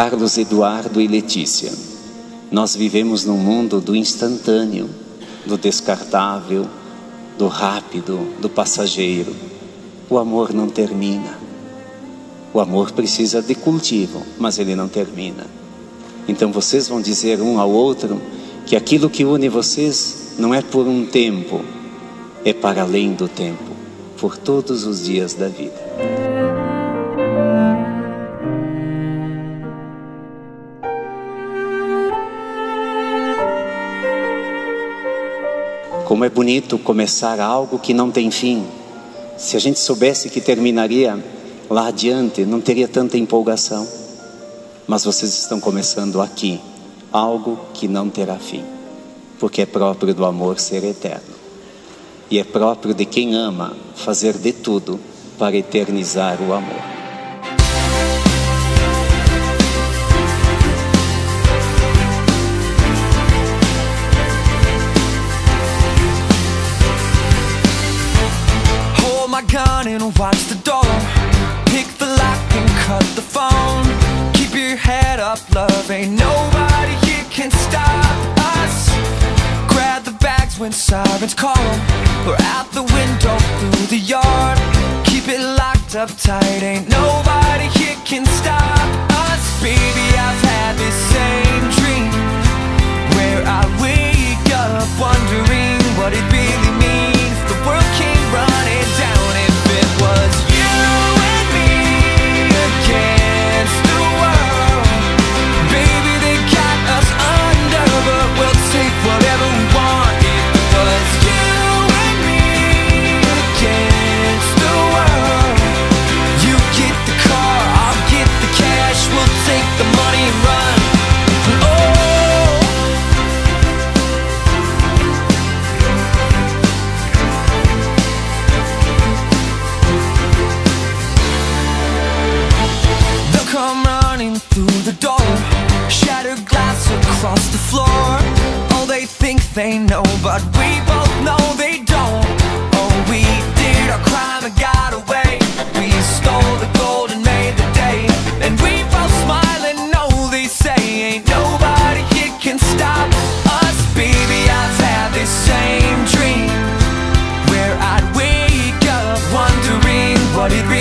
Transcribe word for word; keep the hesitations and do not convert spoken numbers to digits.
Carlos Eduardo e Letícia. Nós vivemos num mundo do instantâneo, do descartável, do rápido, do passageiro. O amor não termina. O amor precisa de cultivo, mas ele não termina. Então vocês vão dizer um ao outro que aquilo que une vocês não é por um tempo, é para além do tempo, por todos os dias da vida. Como é bonito começar algo que não tem fim. Se a gente soubesse que terminaria lá adiante, não teria tanta empolgação. Mas vocês estão começando aqui algo que não terá fim, porque é próprio do amor ser eterno. E é próprio de quem ama fazer de tudo para eternizar o amor. And watch the door, pick the lock and cut the phone. Keep your head up, love, ain't nobody here can stop us. Grab the bags when sirens call, we're out the window through the yard. Keep it locked up tight, ain't nobody here can stop us. Baby, I've had this same dream where I wake up wondering what it really means. The world came running down and was they know, but we both know they don't. Oh, we did our crime and got away. We stole the gold and made the day. And we both smile and know they say ain't nobody here can stop us. Baby, I've had this same dream where I'd wake up wondering what it really